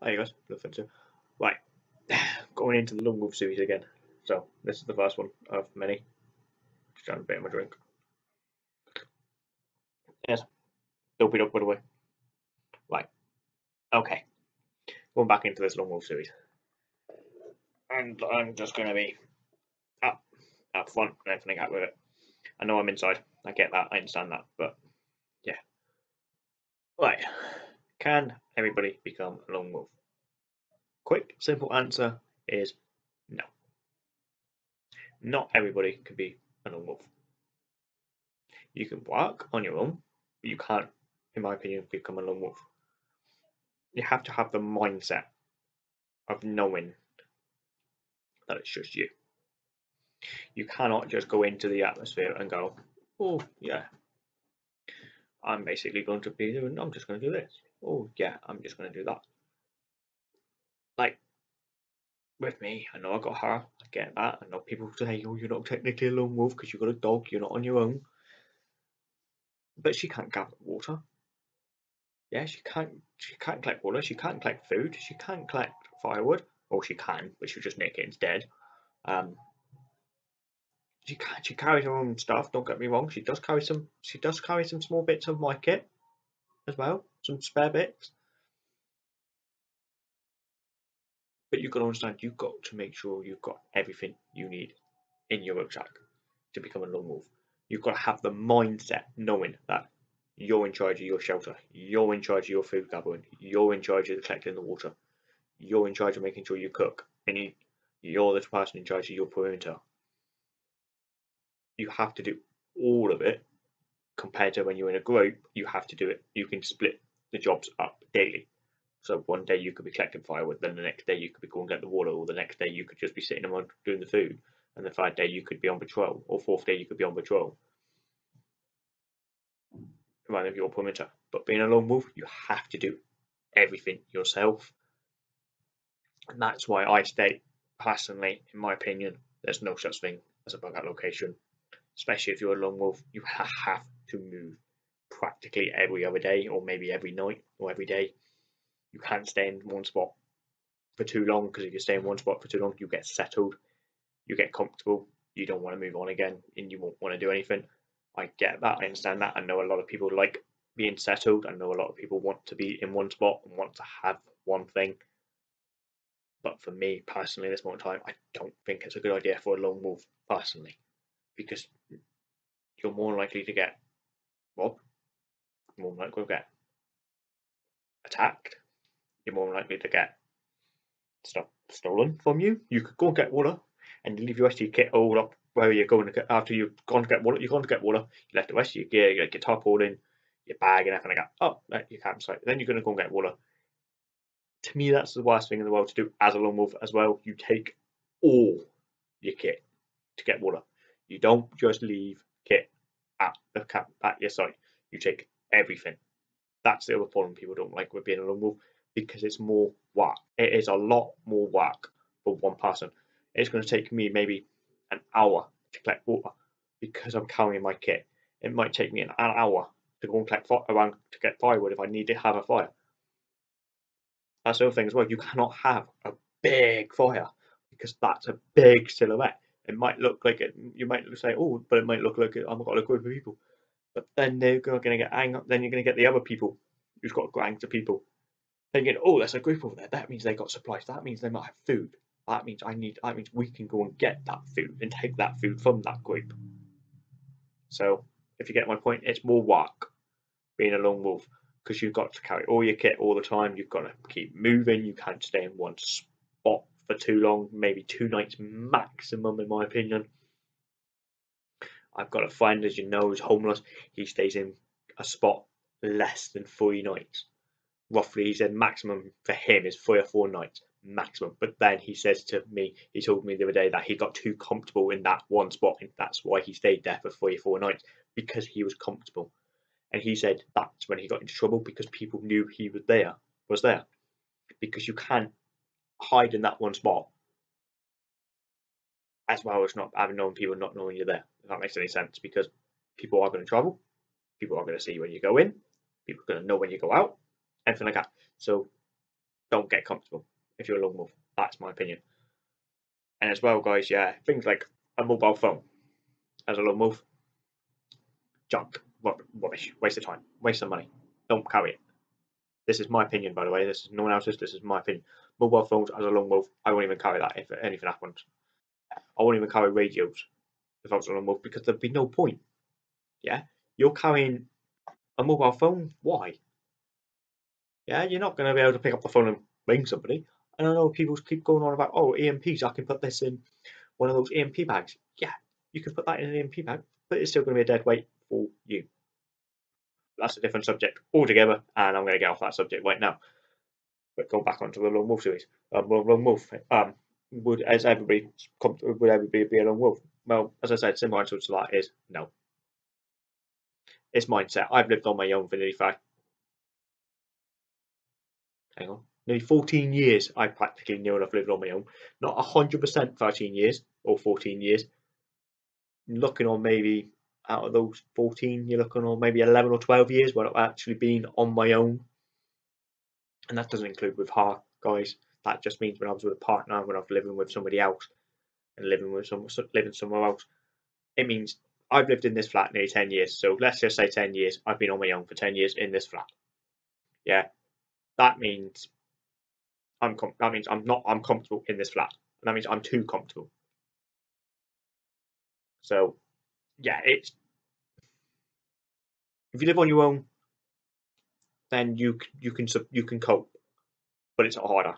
Hey guys, nothing to. Right, going into the Lone Wolf series again. So, this is the first one of many. Just trying to bait my drink. Yes, dope it up, by the way. Right, okay. Going back into this Lone Wolf series. And I'm just going to be up front and everything out with it. I know I'm inside, I get that, I understand that, but yeah. Right, can everybody become a lone wolf? Quick, simple answer is no. Not everybody can be a lone wolf. You can work on your own, but you can't, in my opinion, become a lone wolf. You have to have the mindset of knowing that it's just you. You cannot just go into the atmosphere and go, oh yeah, I'm basically going to be doing, I'm just going to do this. Oh yeah, I'm just going to do that. Like, with me, I know I got her, I get that. I know people say, oh, you're not technically a lone wolf because you've got a dog, you're not on your own. But she can't gather water. Yeah, she can't collect water, she can't collect food, she can't collect firewood. Or she can, but she'll just nick it instead. She carries her own stuff, don't get me wrong. She does carry some small bits of my kit as well, some spare bits. But you've got to understand, you've got to make sure you've got everything you need in your rucksack to become a lone wolf. You've got to have the mindset knowing that you're in charge of your shelter, you're in charge of your food gathering, you're in charge of collecting the water, you're in charge of making sure you cook and eat, you're the person in charge of your perimeter. You have to do all of it. Compared to when you're in a group, you have to do it. You can split the jobs up daily. So one day you could be collecting firewood, then the next day you could be going to get the water, or the next day you could just be sitting around doing the food, and the third day you could be on patrol, or fourth day you could be on patrol. Around your perimeter. But being a lone wolf, you have to do everything yourself. And that's why I state, personally, in my opinion, there's no such thing as a bug out location. Especially if you're a lone wolf, you have to move practically every other day, or maybe every night, or every day. You can't stay in one spot for too long, because if you stay in one spot for too long, you get settled, you get comfortable, you don't want to move on again, and you won't want to do anything. I get that, I understand that. I know a lot of people like being settled. I know a lot of people want to be in one spot and want to have one thing. But for me, personally, at this moment in time, I don't think it's a good idea for a lone wolf, personally. Because you're more likely to get robbed, more likely to get attacked, you're more likely to get stuff stolen from you. You could go and get water and you leave your rest of your kit all up where you're going to get, after you've gone to get water, you've gone to get water, you left the rest of your gear, you your tarpaulin, your bag and everything like that up at your campsite. Then you're going to go and get water. To me, that's the worst thing in the world to do as a lone wolf as well. You take all your kit to get water. You don't just leave kit at the camp, at your site. You take everything. That's the other problem people don't like with being a lone wolf, because it's more work. It is a lot more work for one person. It's going to take me maybe an hour to collect water because I'm carrying my kit. It might take me an hour to go and collect to get firewood if I need to have a fire. That's the other thing as well. You cannot have a big fire because that's a big silhouette. It might look like it, you might say, oh, but it might look like it, I've got a group of people. But then they're going to get angry, then you're going to get the other people who's got gangs of people thinking, oh, there's a group over there. That means they got supplies. That means they might have food. That means that means we can go and get that food and take that food from that group. So if you get my point, it's more work being a lone wolf because you've got to carry all your kit all the time. You've got to keep moving. You can't stay in one spot for too long, maybe 2 nights maximum, in my opinion. I've got a friend, as you know, who's homeless. He stays in a spot less than 3 nights. Roughly, he said maximum for him is 3 or 4 nights maximum. But then he says to me, he told me the other day that he got too comfortable in that one spot, and that's why he stayed there for 3 or 4 nights, because he was comfortable. And he said that's when he got into trouble, because people knew he was there. Because you can't hide in that one spot, as well as not having known people not knowing you're there, if that makes any sense, because people are going to travel, people are going to see you when you go in, people are going to know when you go out, everything like that. So don't get comfortable if you're a long move. That's my opinion. And as well, guys, yeah, things like a mobile phone as a long move, junk, rubbish, waste of time, waste of money. Don't carry it. This is my opinion, by the way. This is no one else's. This is my opinion. Mobile phones as a long move, I won't even carry that if anything happens. I won't even carry radios if I was on a long move because there'd be no point. Yeah, you're carrying a mobile phone. Why? Yeah, you're not going to be able to pick up the phone and ring somebody. And I know people keep going on about, oh, EMPs, I can put this in one of those EMP bags. Yeah, you can put that in an EMP bag, but it's still going to be a dead weight for you. That's a different subject altogether, and I'm going to get off that subject right now. But go back onto the lone wolf series. Lone wolf. Would everybody be a lone wolf? Well, as I said, simple answer to that is no. It's mindset. I've lived on my own for nearly nearly 14 years. I practically knew, and I've lived on my own. Not 100% 13 years or 14 years. Looking on maybe out of those 14, you're looking on maybe 11 or 12 years where I've actually been on my own. And that doesn't include with her, guys. That just means when I was with a partner, when I was living with somebody else, and living somewhere else. It means I've lived in this flat nearly 10 years. So let's just say 10 years. I've been on my own for 10 years in this flat. Yeah, that means I'm comfortable in this flat, and that means I'm too comfortable. So yeah, it's, if you live on your own, then you can cope, but it's harder.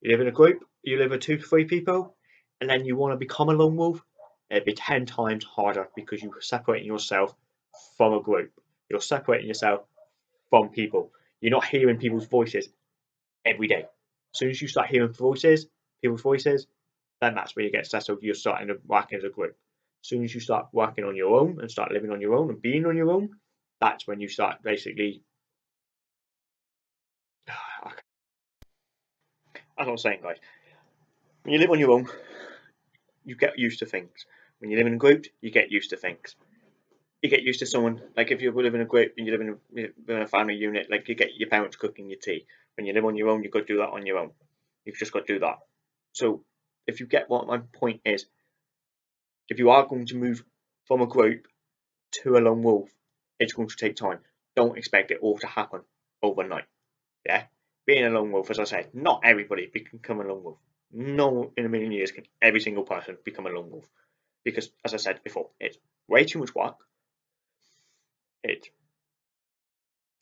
You live in a group, you live with 2 to 3 people, and then you want to become a lone wolf, it'd be 10 times harder because you're separating yourself from a group. You're separating yourself from people. You're not hearing people's voices every day. As soon as you start hearing people's voices, then that's where you get settled. You're starting to work as a group. As soon as you start working on your own and start living on your own and being on your own, that's when you start basically. As I was saying, guys, when you live on your own, you get used to things. When you live in a group, you get used to things. You get used to someone, like if you live in a group and you live in a family unit, like you get your parents cooking your tea. When you live on your own, you've got to do that on your own. You've just got to do that. So if you get what my point is, if you are going to move from a group to a lone wolf, it's going to take time. Don't expect it all to happen overnight. Yeah, being a lone wolf, as I said, not everybody can become a lone wolf. No, in a million years can every single person become a lone wolf, because, as I said before, it's way too much work. It's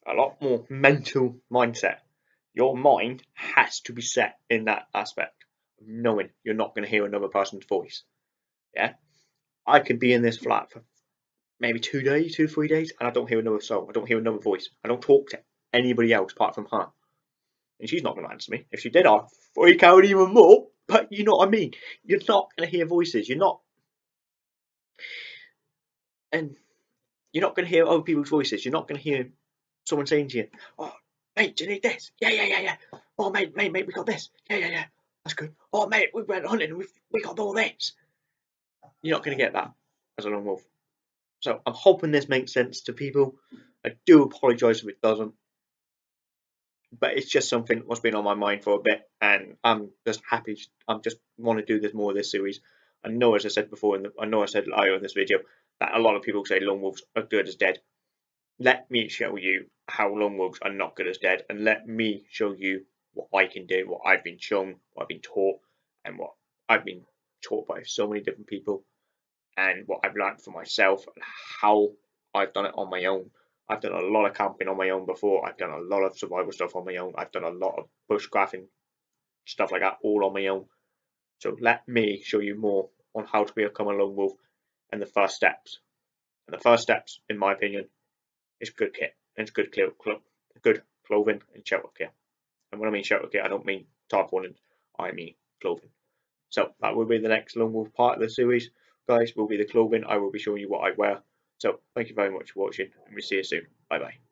a lot more mental mindset. Your mind has to be set in that aspect of knowing you're not going to hear another person's voice. Yeah, I can be in this flat for maybe 2 days, 2 3 days, and I don't hear another soul. I don't hear another voice. I don't talk to anybody else apart from her, and she's not going to answer me. If she did, I'd freak out even more. But you know what I mean. You're not going to hear voices. You're not going to hear other people's voices. You're not going to hear someone saying to you, "Oh, mate, do you need this? Yeah, yeah, yeah, yeah. Oh, mate, we got this. Yeah, yeah, yeah. That's good. Oh, mate, we went hunting and we got all this." You're not going to get that as a lone wolf. So I'm hoping this makes sense to people. I do apologise if it doesn't, but it's just something that's been on my mind for a bit, and I'm just happy. I just want to do this more of this series. I know, as I said before, and I know I said earlier in this video, that a lot of people say lone wolves are good as dead. Let me show you how lone wolves are not good as dead, and let me show you what I can do, what I've been shown, what I've been taught, and what I've been taught by so many different people, and what I've learned for myself and how I've done it on my own. I've done a lot of camping on my own before. I've done a lot of survival stuff on my own. I've done a lot of bushcrafting, stuff like that, all on my own. So let me show you more on how to become a lone wolf and the first steps. And the first steps, in my opinion, is good kit. And it's good clothing and shelter kit. And when I mean shelter kit, I don't mean tarpaulin, I mean clothing. So that will be the next lone wolf part of the series, guys, will be the clothing. I will be showing you what I wear. So thank you very much for watching, and we'll see you soon. Bye bye.